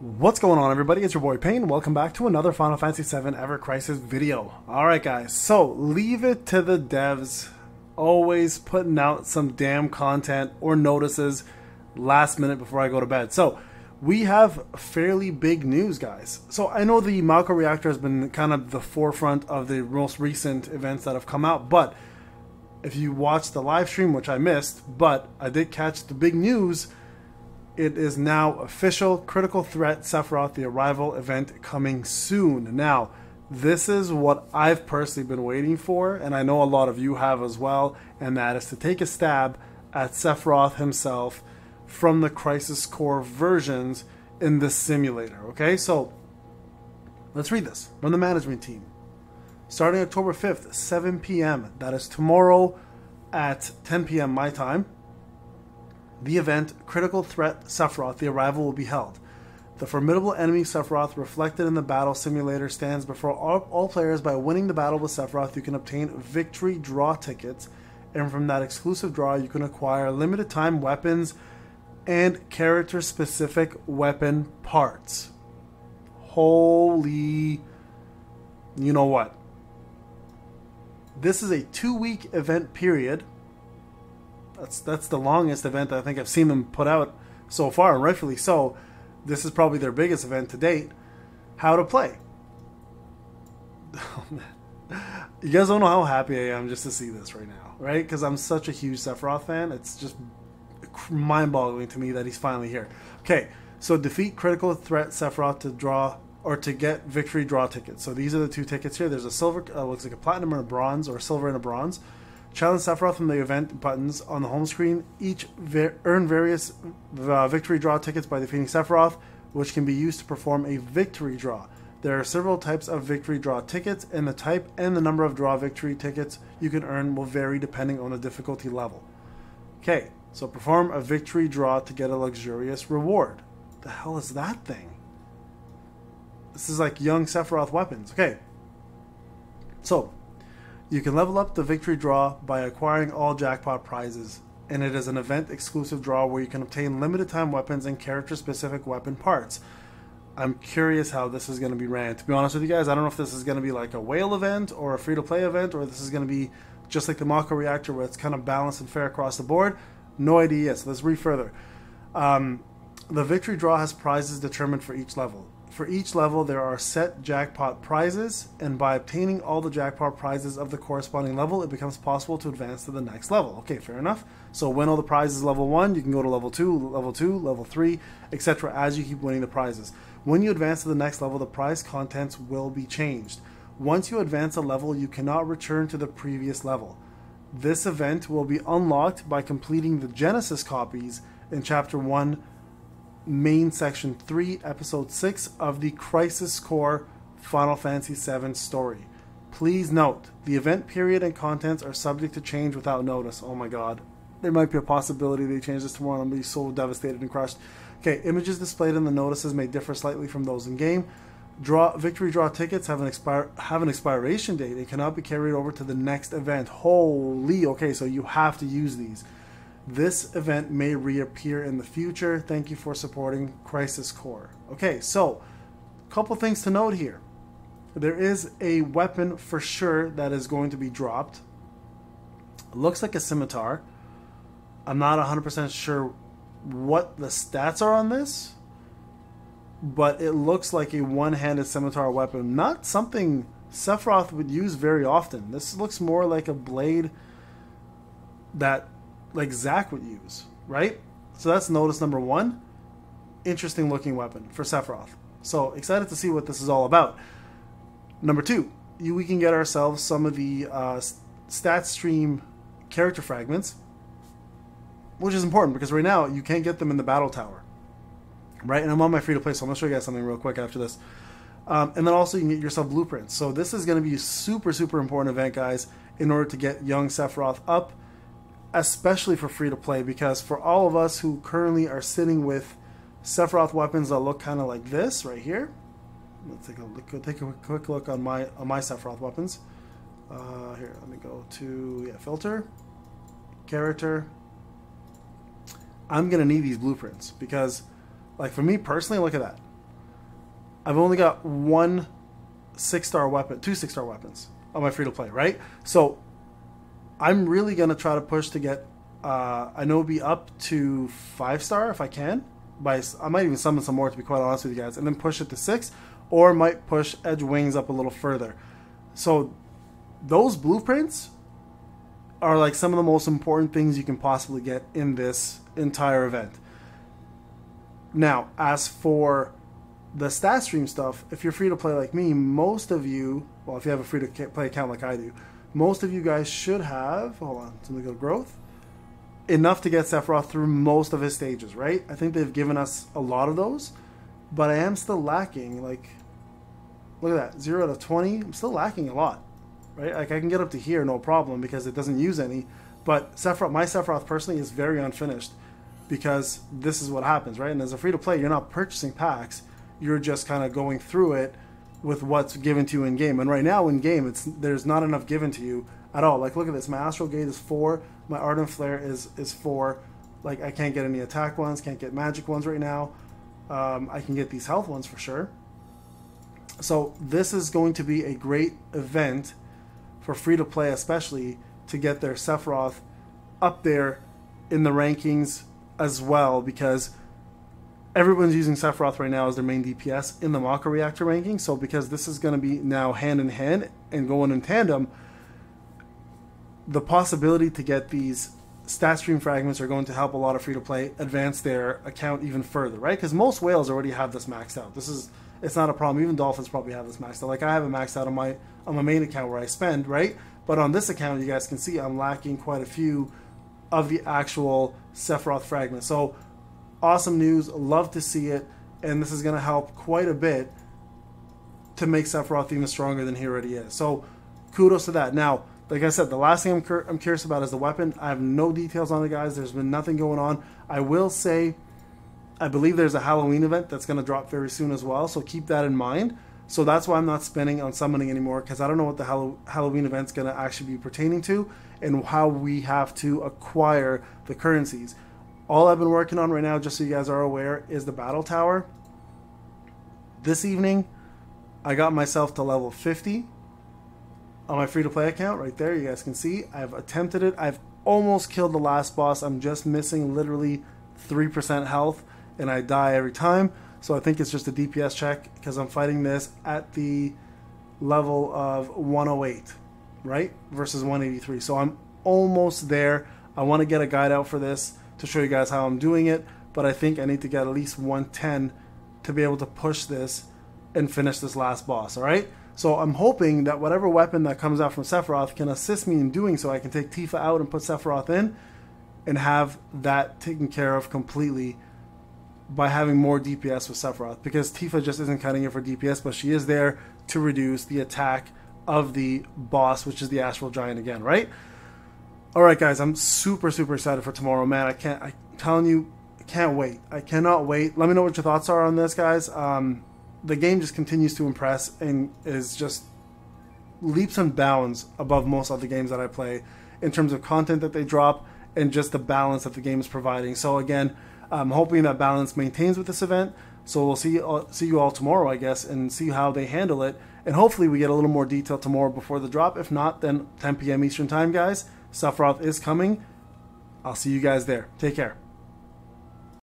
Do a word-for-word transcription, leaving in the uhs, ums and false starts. What's going on, everybody? It's your boy Payne. Welcome back to another Final Fantasy seven Ever Crisis video. Alright guys, so leave it to the devs always putting out some damn content or notices last minute before I go to bed. So we have fairly big news, guys. So I know the Mako Reactor has been kind of the forefront of the most recent events that have come out, but if you watched the live stream, which I missed, but I did catch the big news, it is now official. Critical Threat Sephiroth, the Arrival event, coming soon. Now, this is what I've personally been waiting for, and I know a lot of you have as well, and that is to take a stab at Sephiroth himself from the Crisis Core versions in the simulator. Okay, so let's read this from the management team. Starting October fifth, seven p m, that is tomorrow at ten p m my time, the event Critical Threat Sephiroth, the Arrival, will be held. The formidable enemy Sephiroth reflected in the battle simulator stands before all, all players. By winning the battle with Sephiroth, you can obtain victory draw tickets, and from that exclusive draw you can acquire limited time weapons and character specific weapon parts. Holy, you know what? This is a two week event period. That's, that's the longest event I think I've seen them put out so far, and rightfully so. This is probably their biggest event to date. How to play. Oh, man. You guys don't know how happy I am just to see this right now, right? Because I'm such a huge Sephiroth fan. It's just mind-boggling to me that he's finally here. Okay, so defeat Critical Threat Sephiroth to draw, or to get victory draw tickets. So these are the two tickets here. There's a silver, uh, looks like a platinum and a bronze, or a silver and a bronze. Challenge Sephiroth from the event buttons on the home screen. Each ver earn various uh, victory draw tickets by defeating Sephiroth, which can be used to perform a victory draw. There are several types of victory draw tickets, and the type and the number of draw victory tickets you can earn will vary depending on the difficulty level. Okay, so perform a victory draw to get a luxurious reward. The hell is that thing? This is like young Sephiroth weapons. Okay, so you can level up the victory draw by acquiring all jackpot prizes, and it is an event exclusive draw where you can obtain limited time weapons and character specific weapon parts. I'm curious how this is going to be ran. To be honest with you guys, I don't know if this is going to be like a whale event or a free to play event, or this is going to be just like the Mako Reactor where it's kind of balanced and fair across the board. No idea yet, so let's read further. Um, the victory draw has prizes determined for each level. For each level, there are set jackpot prizes, and by obtaining all the jackpot prizes of the corresponding level, it becomes possible to advance to the next level. Okay, fair enough. So win all the prizes level one, you can go to level two, level two, level three, et cetera as you keep winning the prizes. When you advance to the next level, the prize contents will be changed. Once you advance a level, you cannot return to the previous level. This event will be unlocked by completing the Genesis copies in Chapter one, main section three, episode six of the Crisis Core Final Fantasy seven story. Please note, the event period and contents are subject to change without notice. Oh my god. There might be a possibility they change this tomorrow and I'll be so devastated and crushed. Okay, images displayed in the notices may differ slightly from those in game. Draw victory draw tickets have an expire have an expiration date. It cannot be carried over to the next event. Holy, okay, so you have to use these. This event may reappear in the future. Thank you for supporting Crisis Core. Okay, so a couple things to note here. There is a weapon for sure that is going to be dropped. It looks like a scimitar. I'm not one hundred percent sure what the stats are on this, but it looks like a one-handed scimitar weapon. Not something Sephiroth would use very often. This looks more like a blade that like Zack would use, right? So that's notice number one. Interesting looking weapon for Sephiroth. So excited to see what this is all about. Number two, you, we can get ourselves some of the uh, stat stream character fragments, which is important because right now you can't get them in the battle tower, right? And I'm on my free to play, so I'm gonna show you guys something real quick after this. Um, and then also you can get yourself blueprints. So this is gonna be a super, super important event, guys, in order to get young Sephiroth up, especially for free-to-play, because for all of us who currently are sitting with Sephiroth weapons that look kind of like this right here, let's take a look, take a quick look on my on my Sephiroth weapons. Uh, here, let me go to yeah, filter, character. I'm gonna need these blueprints because, like for me personally, look at that. I've only got one six-star weapon, two six-star weapons on my free-to-play, right? So I'm really going to try to push to get uh, Anobi up to five-star if I can. By, I might even summon some more, to be quite honest with you guys, and then push it to six, or might push Edge Wings up a little further. So those blueprints are like some of the most important things you can possibly get in this entire event. Now, as for the stat stream stuff, if you're free to play like me, most of you, well, if you have a free to play account like I do, most of you guys should have, hold on, let me go to growth, enough to get Sephiroth through most of his stages, right? I think they've given us a lot of those, but I am still lacking, like, look at that, zero out of twenty, I'm still lacking a lot, right? Like, I can get up to here, no problem, because it doesn't use any, but Sephiroth, my Sephiroth personally is very unfinished, because this is what happens, right? And as a free-to-play, you're not purchasing packs, you're just kind of going through it with what's given to you in game. And right now in game, it's there's not enough given to you at all. Like, look at this. My Astral Gate is four. My Arden Flare is is four. Like, I can't get any attack ones. Can't get magic ones right now. Um, I can get these health ones for sure. So this is going to be a great event for free to play, especially to get their Sephiroth up there in the rankings as well, because everyone's using Sephiroth right now as their main D P S in the Mako Reactor ranking. So because this is going to be now hand in hand and going in tandem, the possibility to get these stat stream fragments are going to help a lot of free-to-play advance their account even further, right? Because most whales already have this maxed out. This is, it's not a problem. Even dolphins probably have this maxed out. Like, I have it maxed out on my on my main account where I spend, right? But on this account, you guys can see I'm lacking quite a few of the actual Sephiroth fragments. So awesome news, love to see it, and this is going to help quite a bit to make Sephiroth even stronger than he already is. So kudos to that. Now, like I said, the last thing I'm, cur I'm curious about is the weapon. I have no details on it, guys. There's been nothing going on. I will say, I believe there's a Halloween event that's going to drop very soon as well, so keep that in mind. So that's why I'm not spending on summoning anymore, because I don't know what the Hall Halloween event's going to actually be pertaining to and how we have to acquire the currencies. All I've been working on right now, just so you guys are aware, is the Battle Tower. This evening, I got myself to level fifty on my free-to-play account. Right there, you guys can see. I've attempted it. I've almost killed the last boss. I'm just missing literally three percent health, and I die every time. So I think it's just a D P S check, because I'm fighting this at the level of one oh eight, right? Versus one eighty-three. So I'm almost there. I want to get a guide out for this to show you guys how I'm doing it, but I think I need to get at least one ten to be able to push this and finish this last boss, all right? So I'm hoping that whatever weapon that comes out from Sephiroth can assist me in doing so. I can take Tifa out and put Sephiroth in and have that taken care of completely by having more D P S with Sephiroth, because Tifa just isn't cutting it for D P S, but she is there to reduce the attack of the boss, which is the Astral Giant again, right? All right, guys, I'm super, super excited for tomorrow, man. I can't, I'm telling you, I can't wait. I cannot wait. Let me know what your thoughts are on this, guys. Um, the game just continues to impress and is just leaps and bounds above most other games that I play in terms of content that they drop and just the balance that the game is providing. So, again, I'm hoping that balance maintains with this event. So we'll see, uh, see you all tomorrow, I guess, and see how they handle it. And hopefully we get a little more detail tomorrow before the drop. If not, then ten P M Eastern time, guys. Sephiroth is coming. I'll see you guys there. Take care.